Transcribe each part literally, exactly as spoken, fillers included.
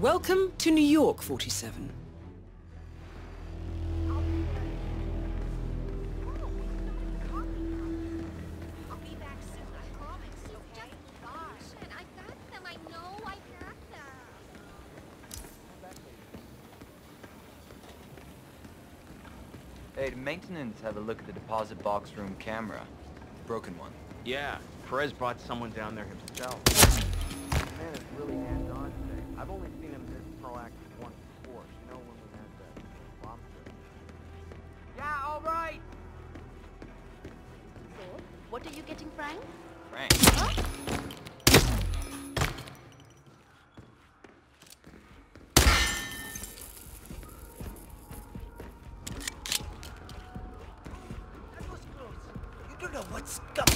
Welcome to New York, forty-seven. Hey, did maintenance have a look at the deposit box room camera? Broken one. Yeah, Perez brought someone down there himself. Man, it's really hands-on today. I've only seen him this proactive once before. You know, when we had that lobster. Yeah, all right! So, what are you getting, Frank? Frank? Huh? What's coming?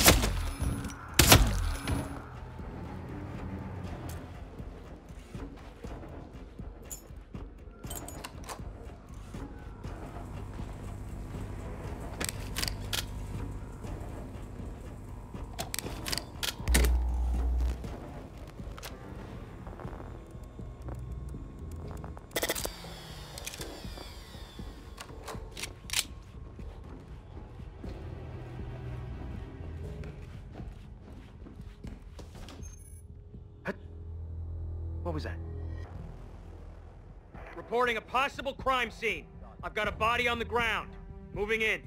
What was that? Reporting a possible crime scene. I've got a body on the ground. Moving in.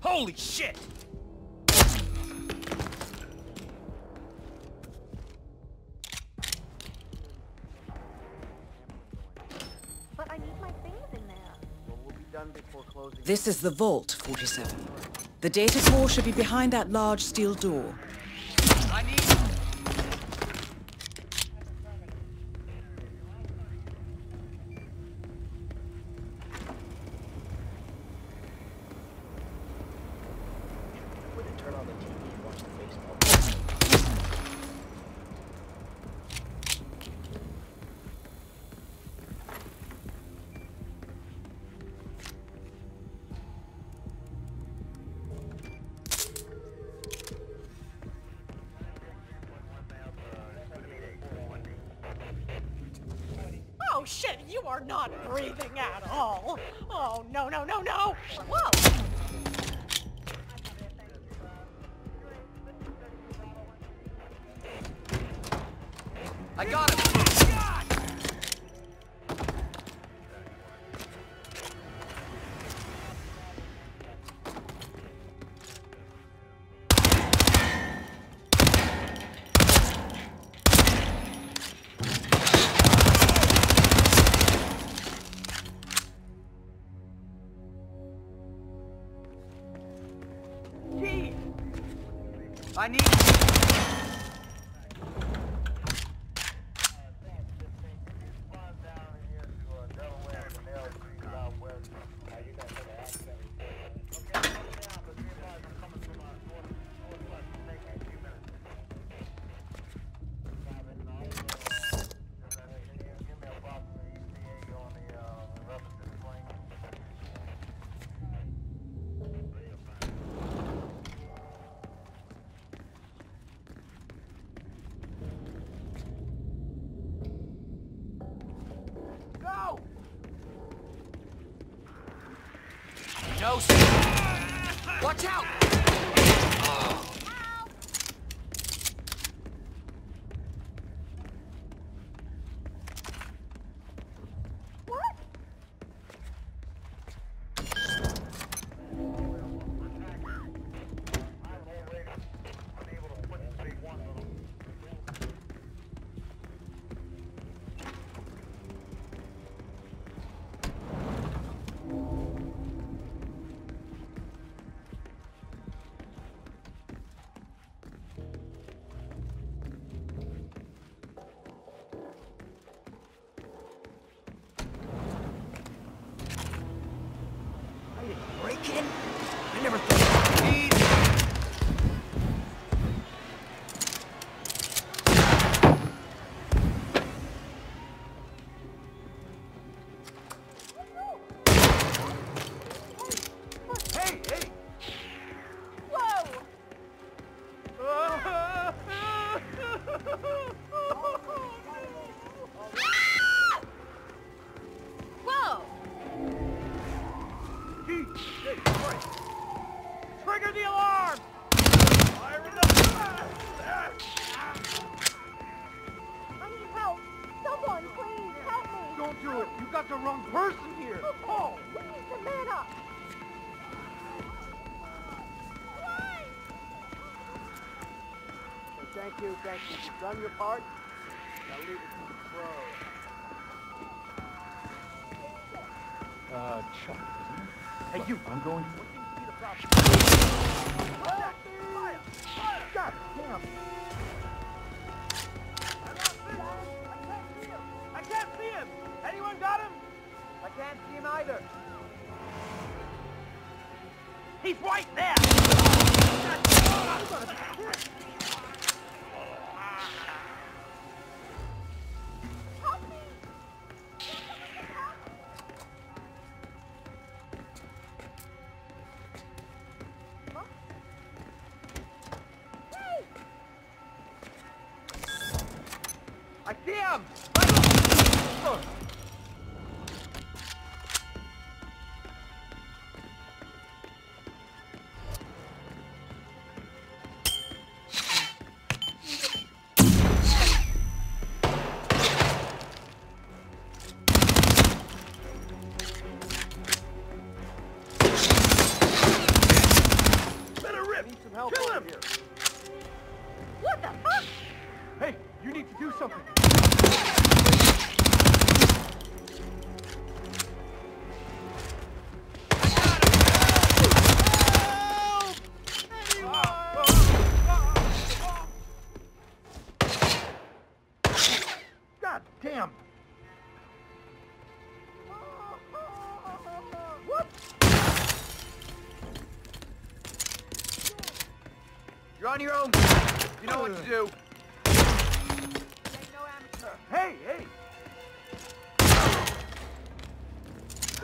Holy shit! But I need my things in there. Well, we'll be done before closing. This is the vault, forty-seven. The data core should be behind that large steel door. I need... Oh shit, you are not breathing at all. Oh, no, no, no, no. Whoa. I got him. God. I need... No, watch out! Oh. What? I never thought I'd need it. Hey, hey! Whoa! do it. You got the wrong person here. Oh, Paul, what is the matter? Why? Well, thank you, thank you. You've done your part. Now leave it to the pro. Uh, Chuck, isn't it? Hey, look, you. I'm going. What seems to be the problem? Fire! Fire! Fire! God damn! I can't see him! Anyone got him? I can't see him either. He's right there! Help me! Huh? Hey! I see him! You're on your own. You know what to do. Ain't no amateur. Hey, hey!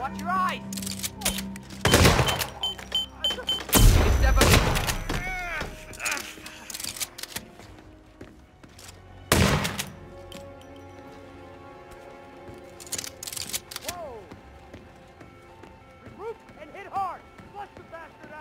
Watch your eyes! Step up. Whoa! Regroup and hit hard. Flush the bastard out.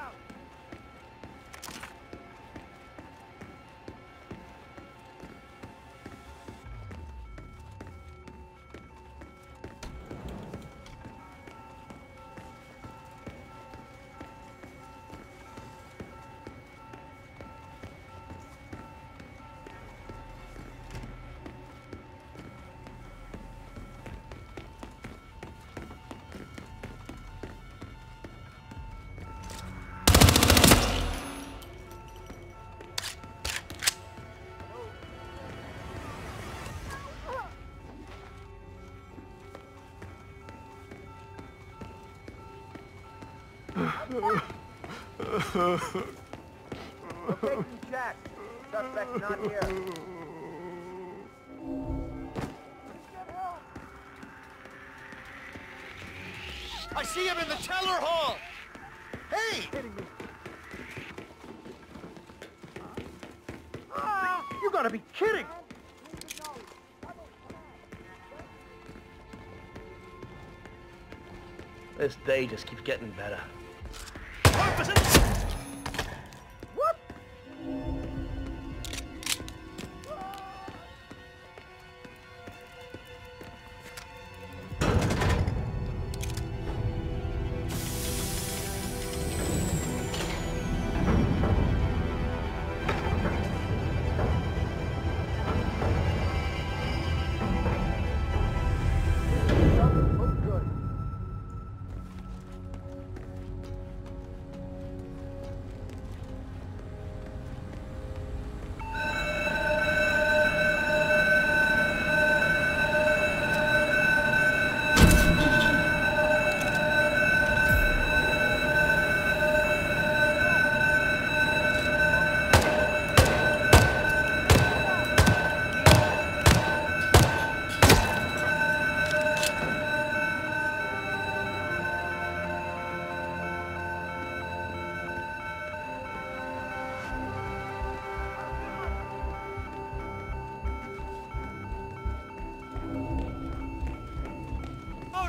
Location check. Suspect not here. I see him in the teller hall. Hey! Ah, you gotta be kidding! This day just keeps getting better. What?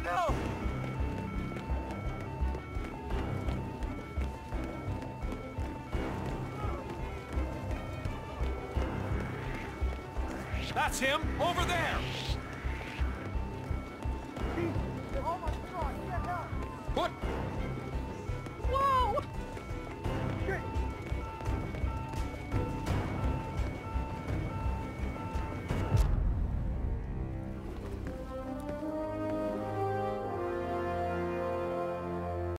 No! That's him! Over there! Oh my God! Get help! What?